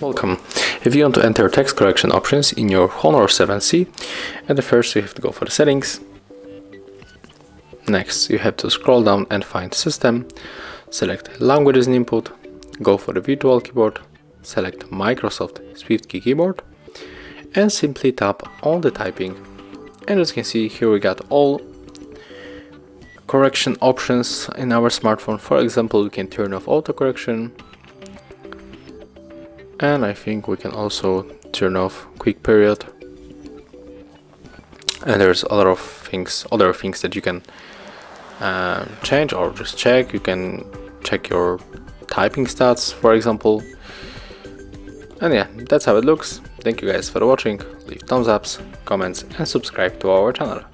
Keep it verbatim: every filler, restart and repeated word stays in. Welcome. If you want to enter text correction options in your Honor seven C, at the first you have to go for the settings. Next you have to scroll down and find system, select languages and input, go for the virtual keyboard, select Microsoft SwiftKey keyboard and simply tap on the typing. And as you can see, here we got all correction options in our smartphone. For example, we can turn off auto correction, and I think we can also turn off quick period, and there's a lot of things other things that you can uh, change or just check. You can check your typing stats, for example. And yeah, that's how it looks. Thank you guys for watching. Leave thumbs ups, comments and subscribe to our channel.